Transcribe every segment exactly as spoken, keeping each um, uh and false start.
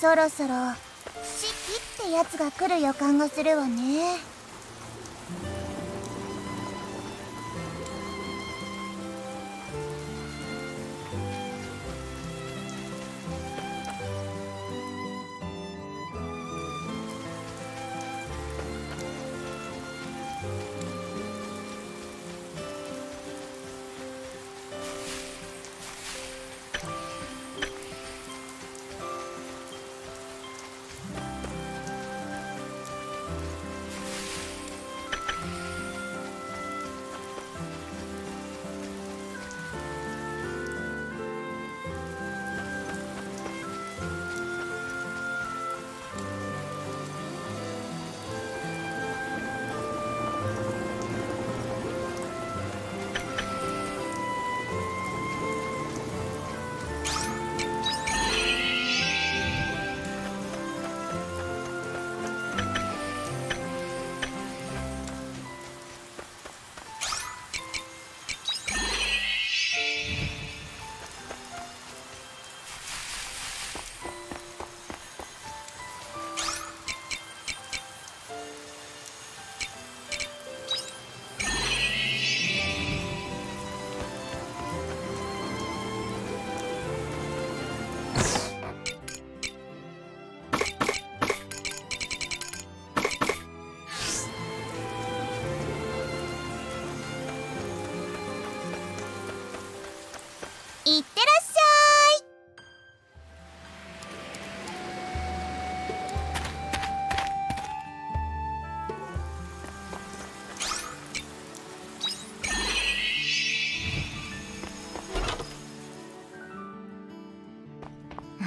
そろそろ四季ってやつが来る予感がするわね。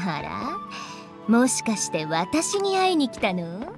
あら、もしかして私に会いに来たの？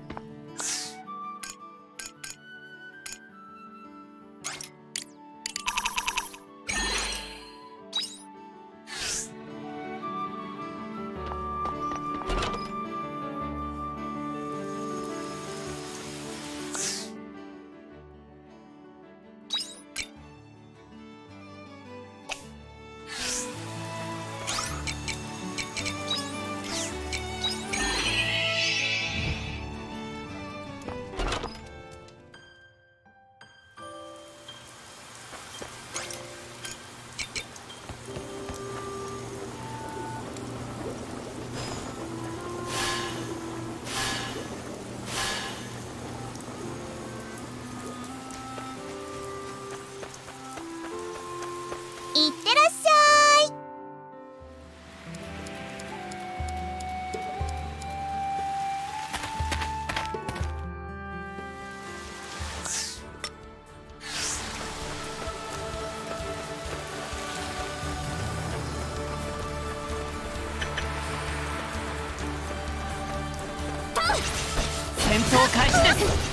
戦闘開始です。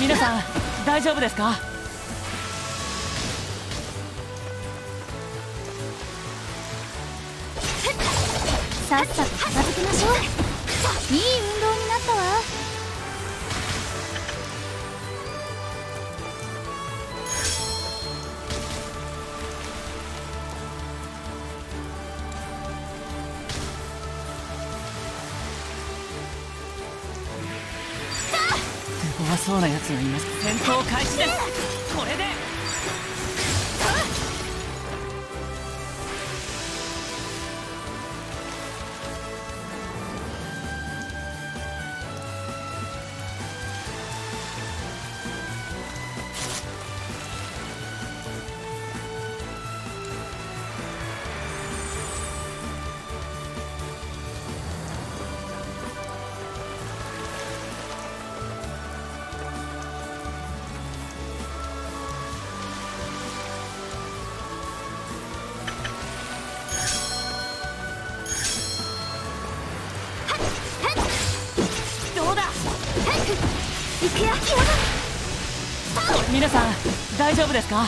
皆さん、大丈夫ですか？さっさと片付けましょう。いい運動になったわ。手強そうなやつがいます。戦闘開始です。これで皆さん大丈夫ですか？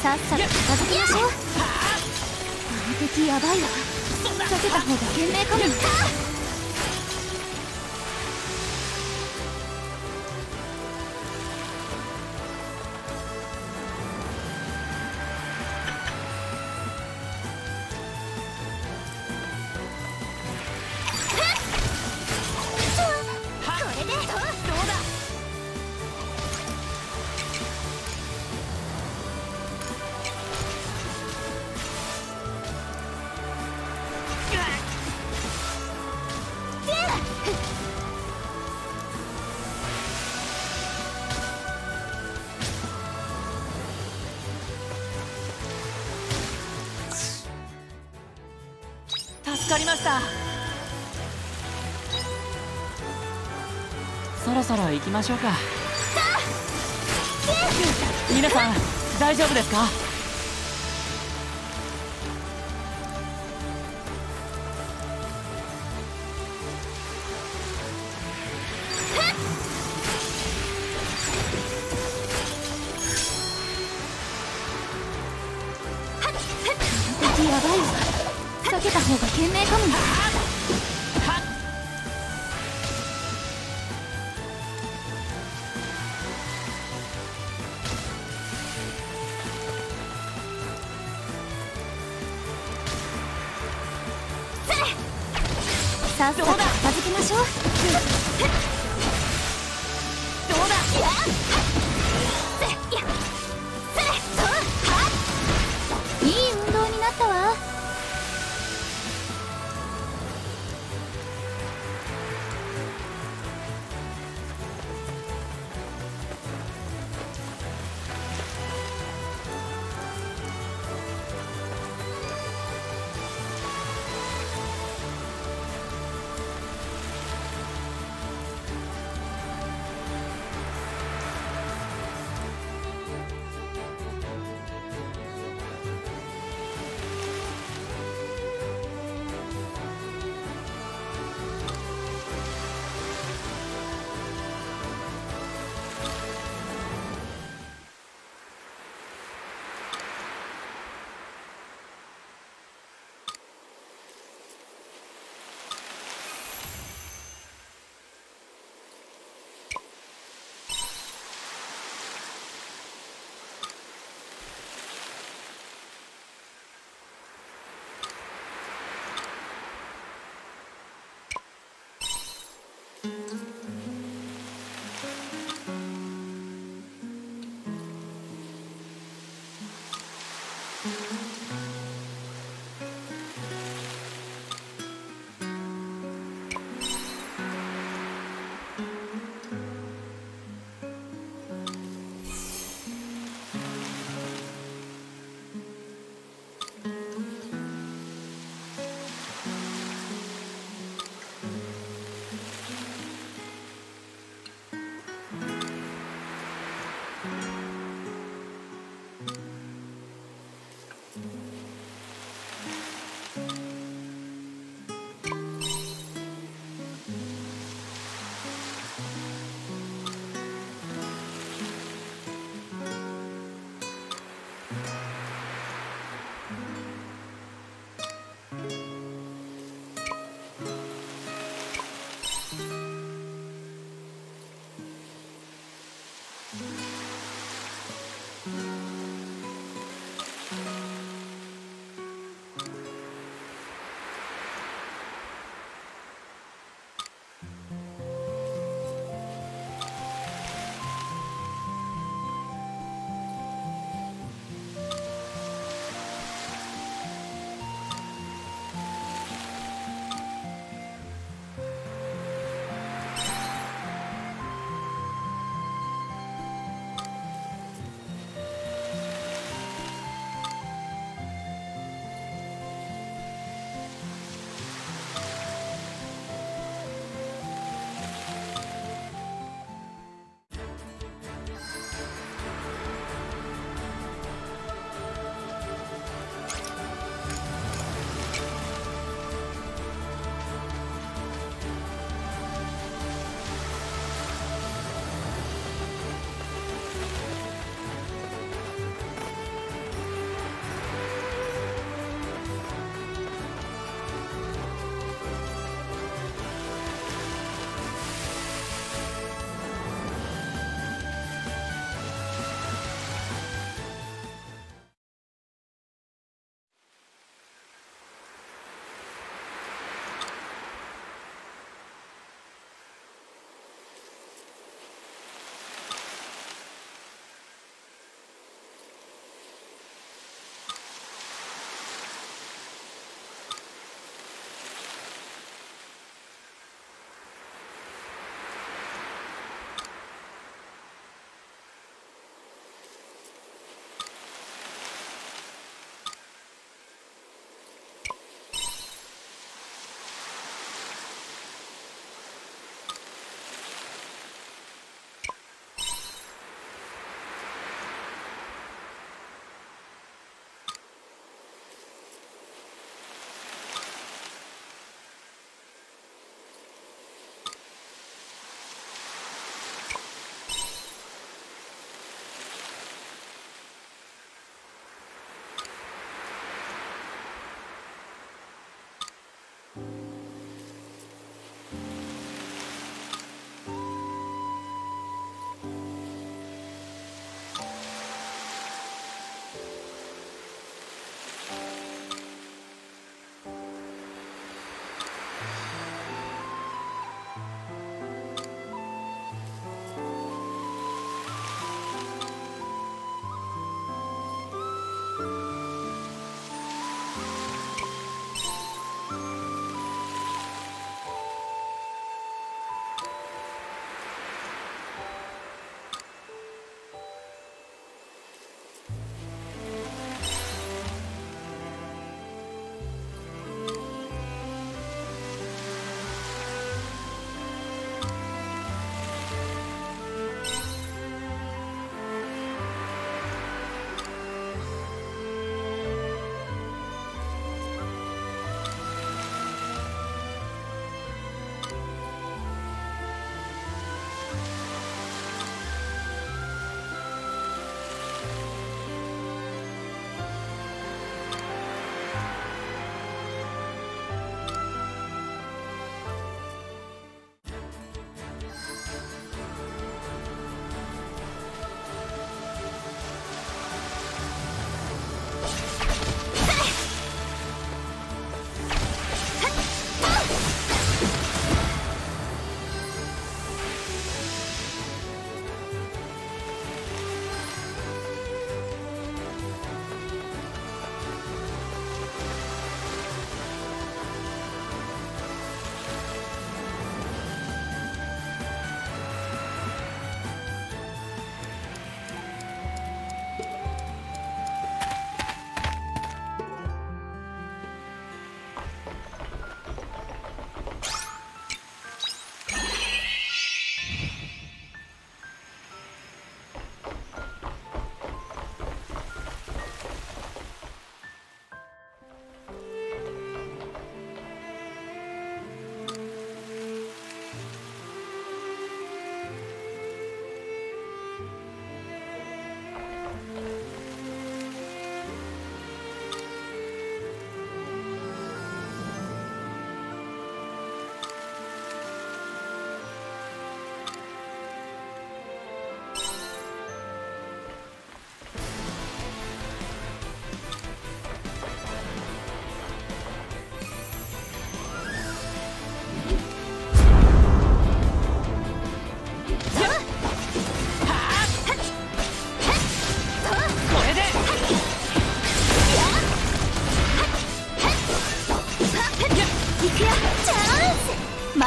さっさと片付けましょう。あの敵やばいわ。避けた方が賢明かもね。 助かりました。そろそろ行きましょうか。皆さん大丈夫ですか？敵やばいわ。 避けた方が賢明かもね。さっさと片付けましょう。どうだ？いい運動になったわ。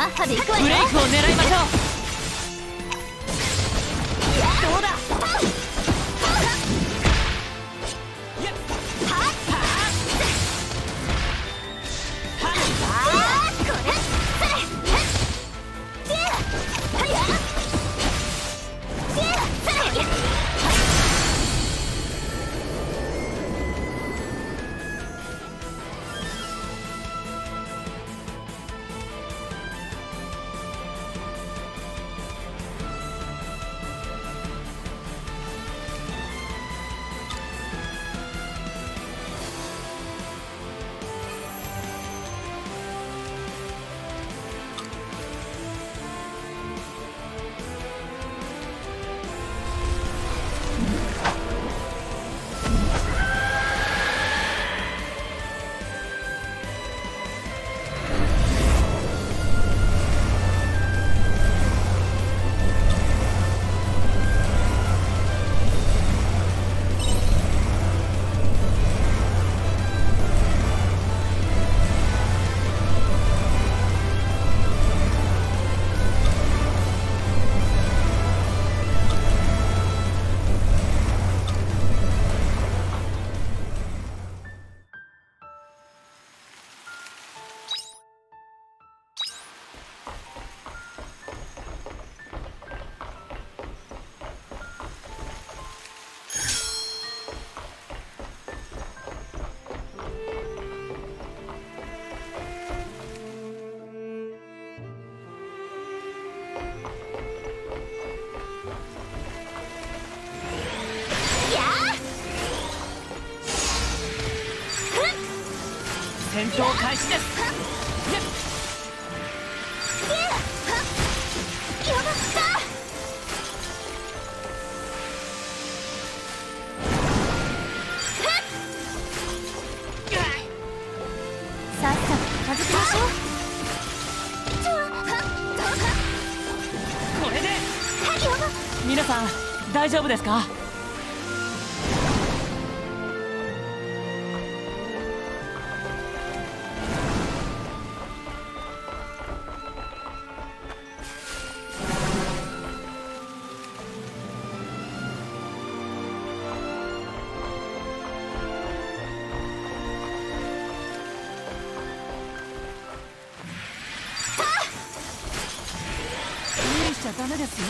バッハで行くわよ。ブレイクを狙いましょう。どうだ。戦闘開始です。さっさと片付けましょう。これで皆さん大丈夫ですか？ダメですよ。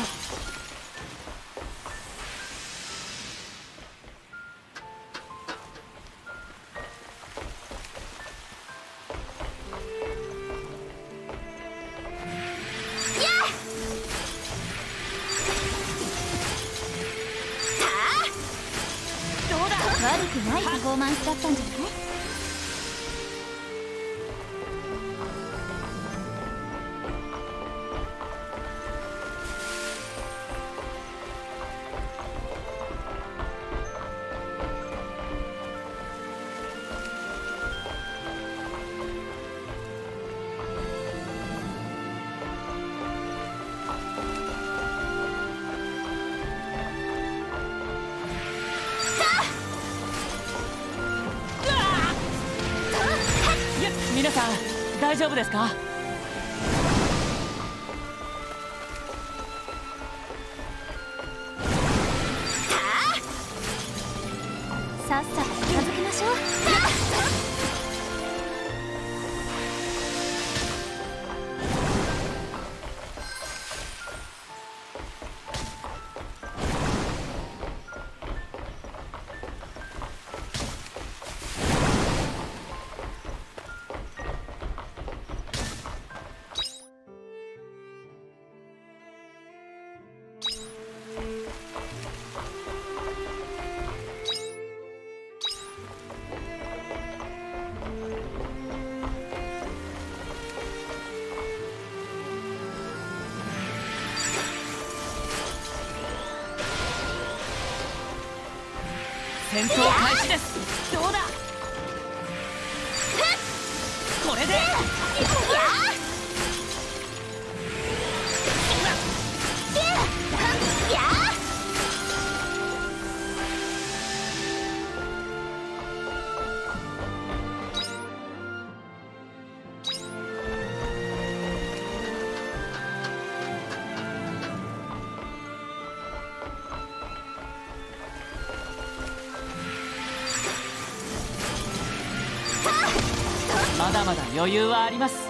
どうだ。悪くないパフォーマンスだったんじゃない？皆さん大丈夫ですか？さっさと片付けましょう。戦闘開始です。どうだ。これでまだまだ余裕はあります。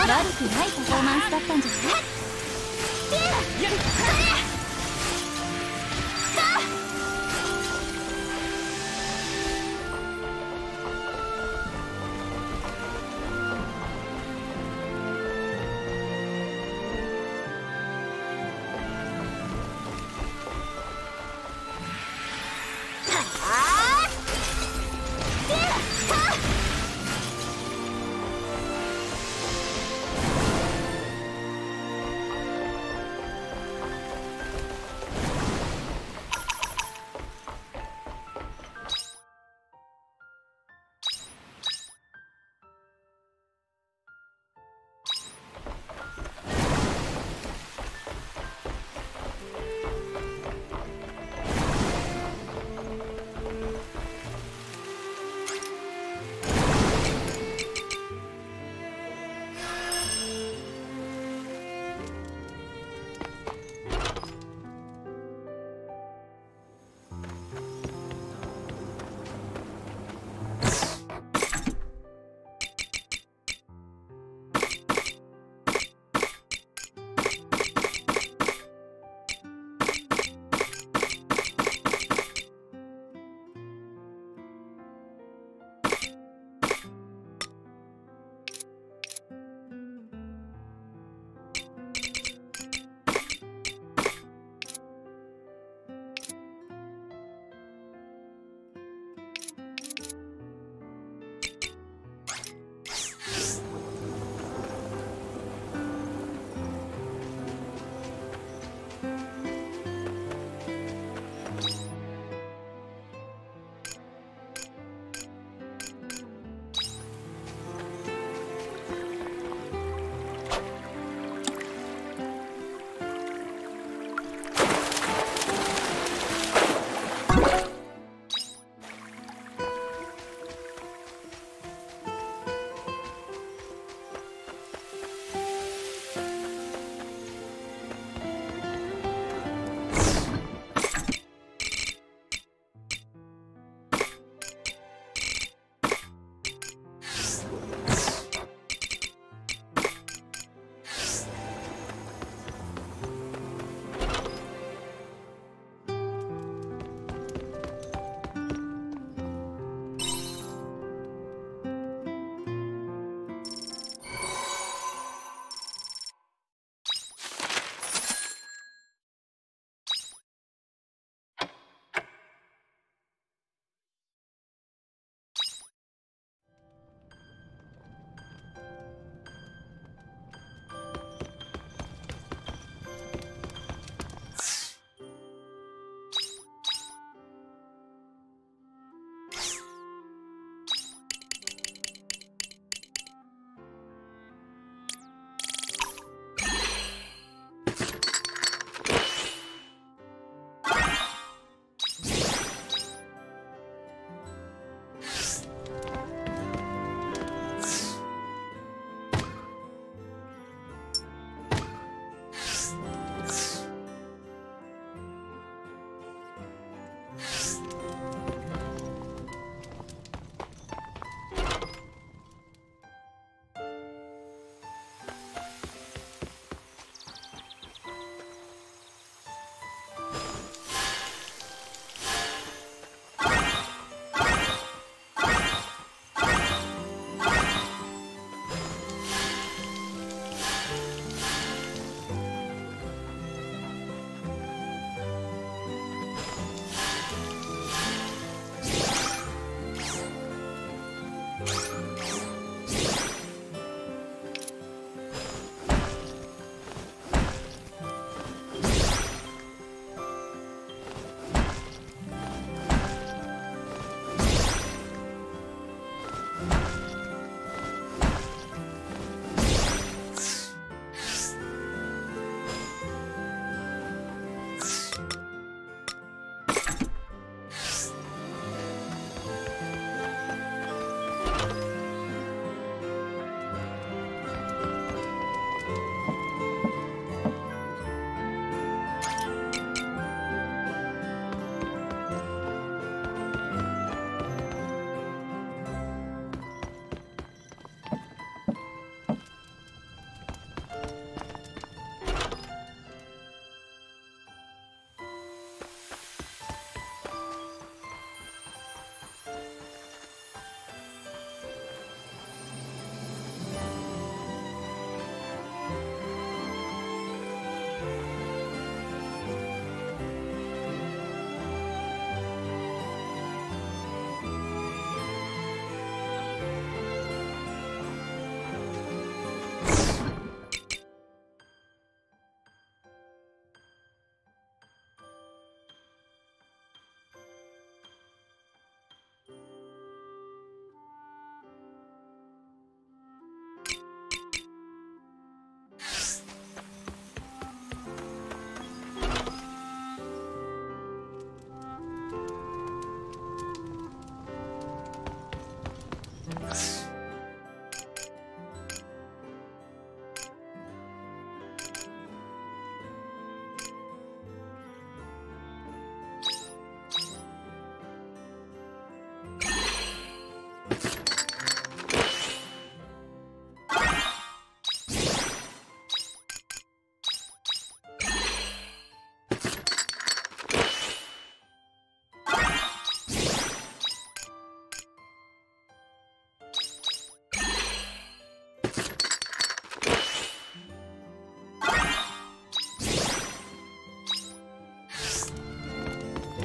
悪くないパフォーマンスだったんじゃない？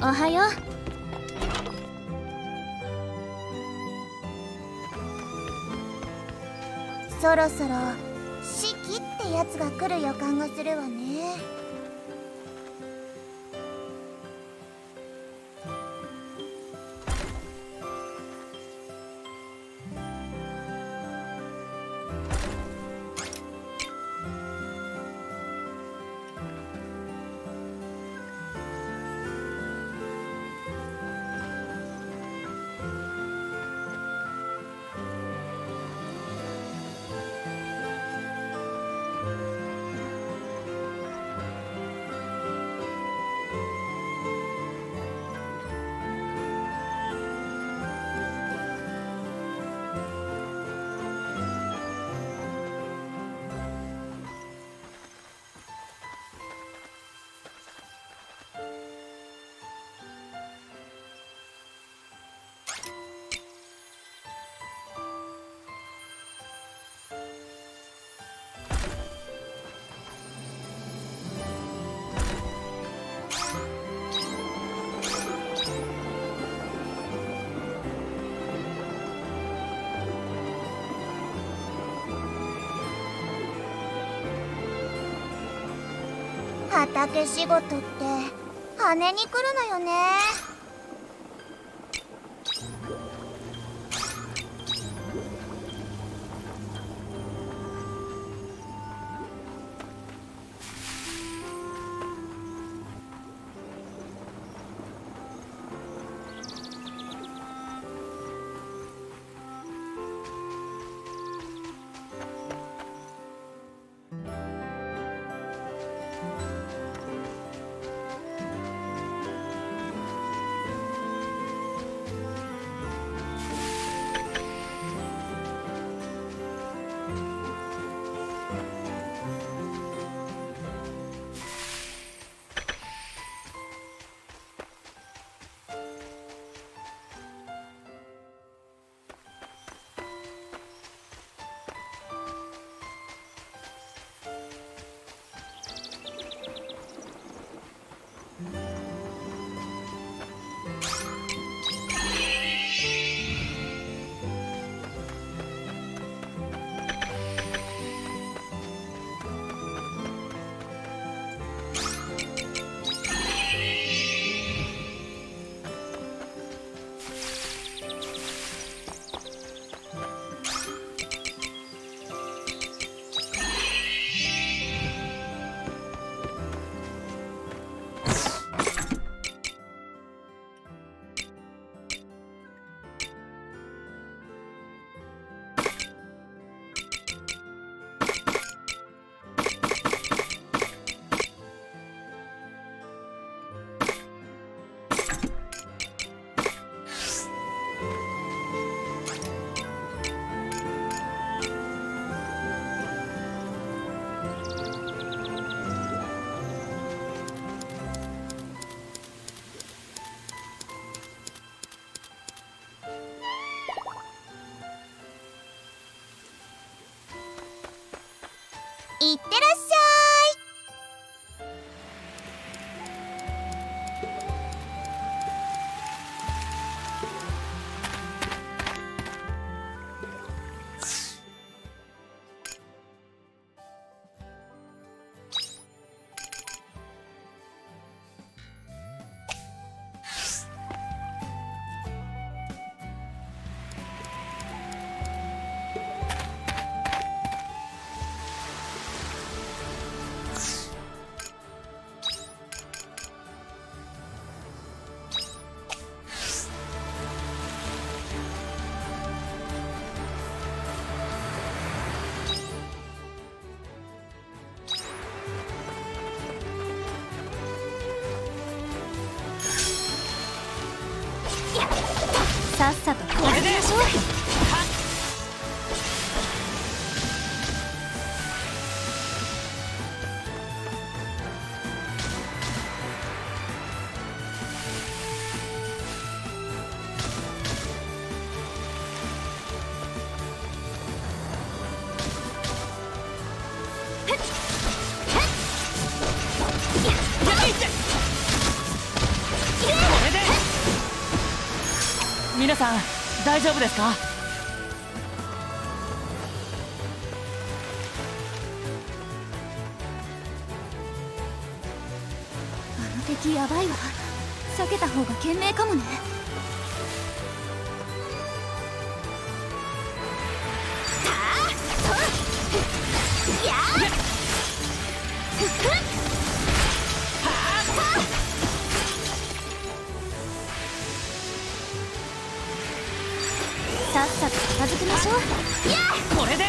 おはよう。そろそろ四季ってやつが来る予感がするわね。畑仕事って羽に来るのよね。とこれでしょ皆さん大丈夫ですか？あの敵やばいわ。避けた方が賢明かもね。さあ、そうやっさっさと片付けましょう。これで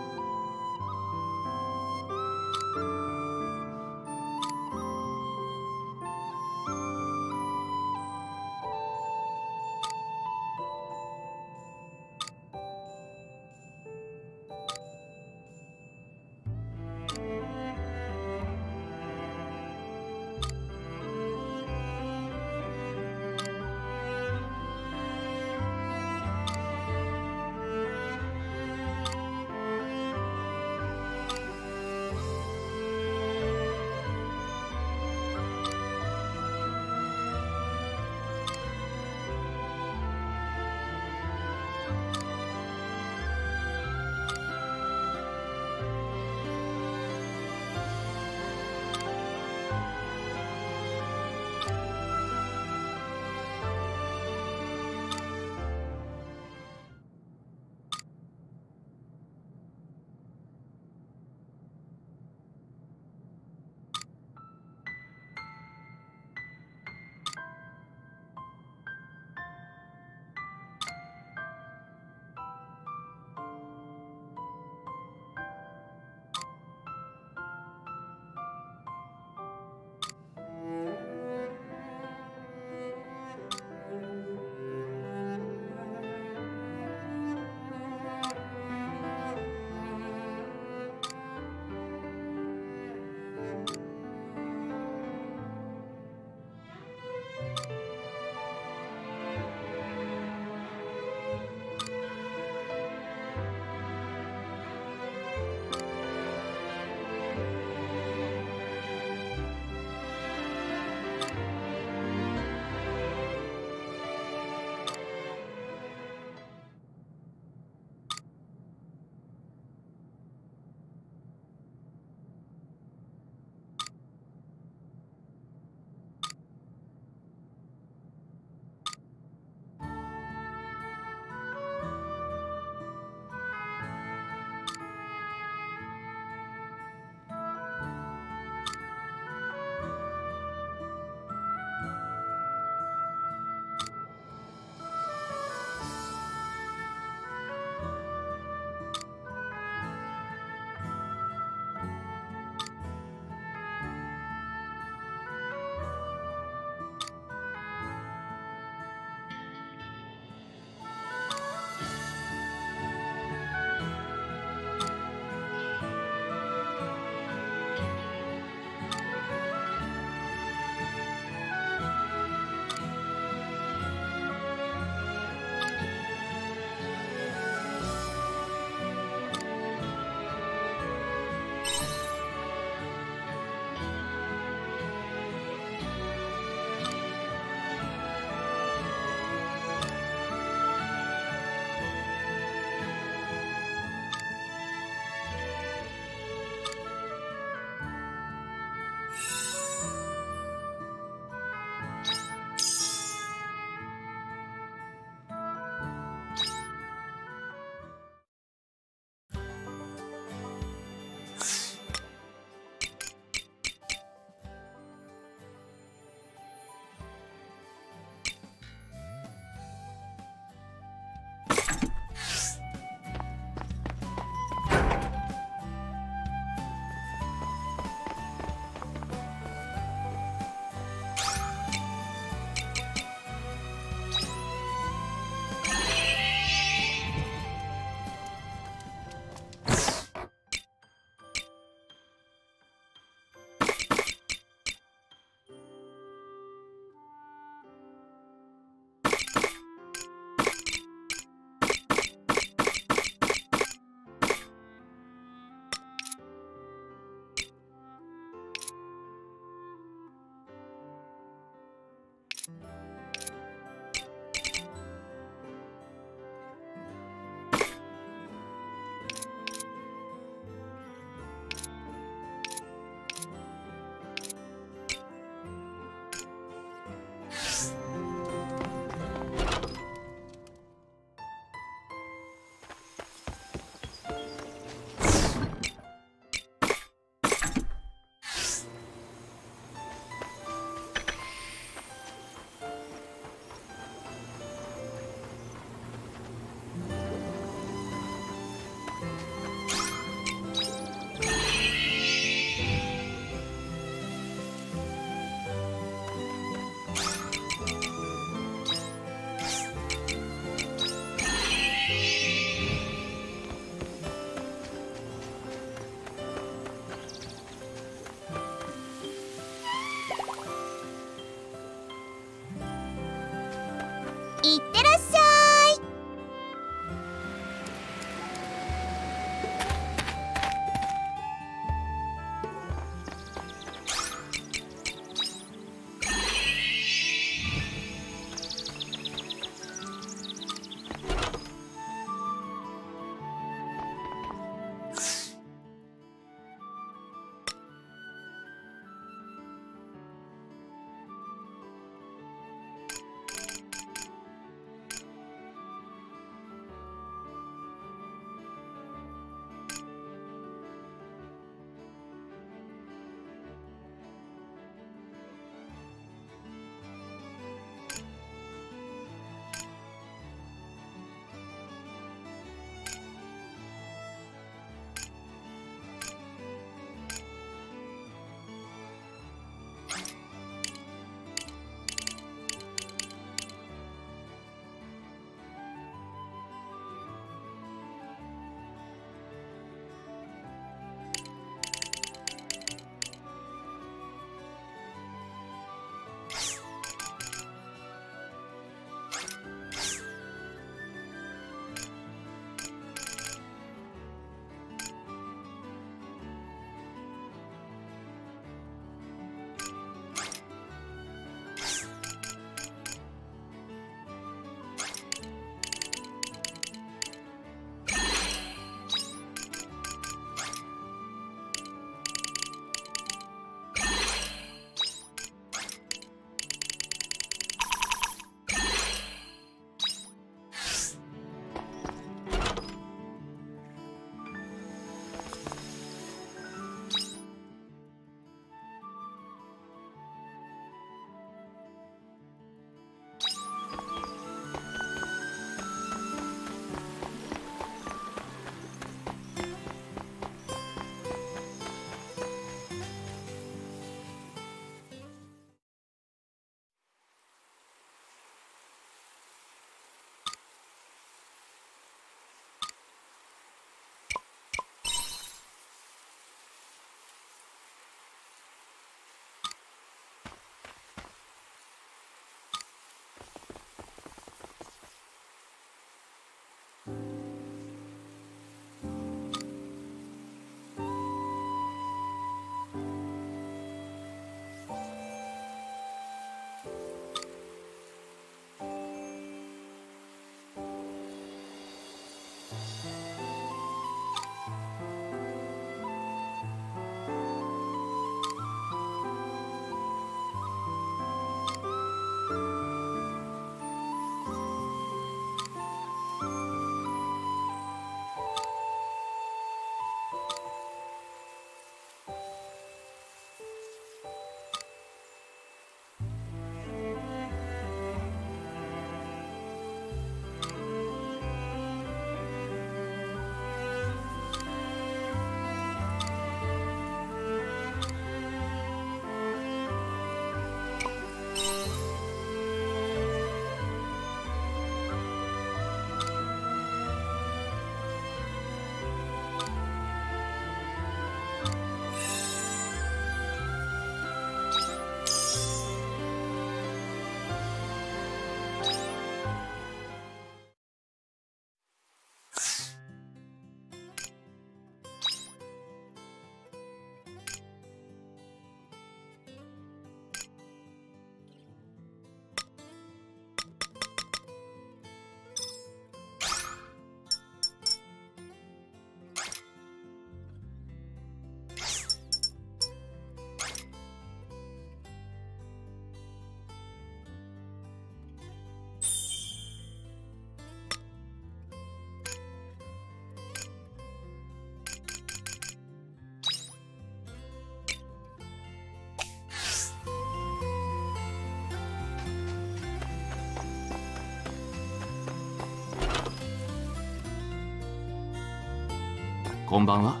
こんばんは。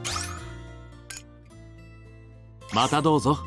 またどうぞ。